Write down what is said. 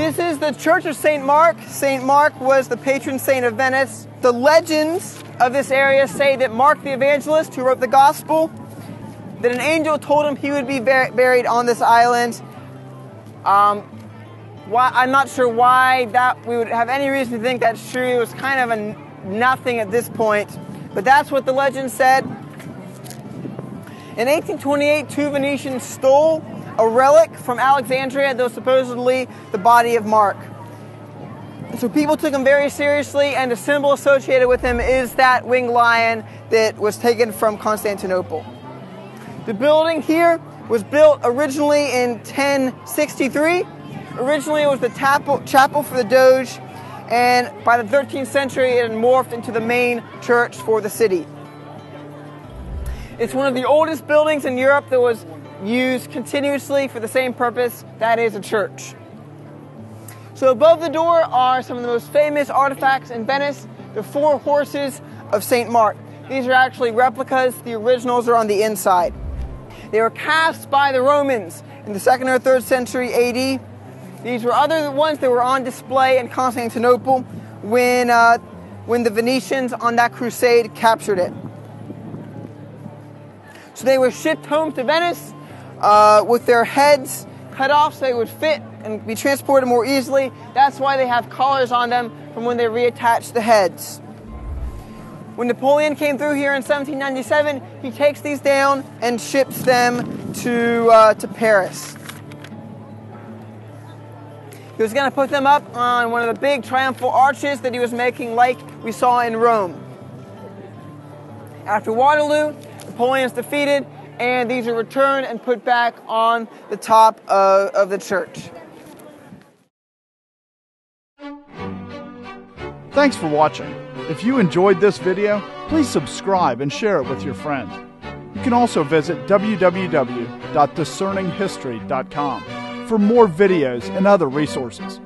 This is the Church of St. Mark. St. Mark was the patron saint of Venice. The legends of this area say that Mark the Evangelist, who wrote the Gospel, that an angel told him he would be buried on this island. I'm not sure why that we would have any reason to think that's true. It was kind of a nothing at this point, but that's what the legend said. In 1828, two Venetians stole a relic from Alexandria, though supposedly the body of Mark. So people took him very seriously, and the symbol associated with him is that winged lion that was taken from Constantinople. The building here was built originally in 1063. Originally it was the chapel for the Doge, and by the 13th century it had morphed into the main church for the city. It's one of the oldest buildings in Europe that was used continuously for the same purpose, that is a church. So above the door are some of the most famous artifacts in Venice, the Four Horses of St. Mark. These are actually replicas, the originals are on the inside. They were cast by the Romans in the 2nd or 3rd century AD. These were other ones that were on display in Constantinople when the Venetians on that crusade captured it. So they were shipped home to Venice with their heads cut off so they would fit and be transported more easily. That's why they have collars on them from when they reattach the heads. When Napoleon came through here in 1797, he takes these down and ships them to Paris. He was going to put them up on one of the big triumphal arches that he was making like we saw in Rome. After Waterloo, Napoleon's defeated, and these are returned and put back on the top of the church. Thanks for watching. If you enjoyed this video, please subscribe and share it with your friends. You can also visit www.discerninghistory.com for more videos and other resources.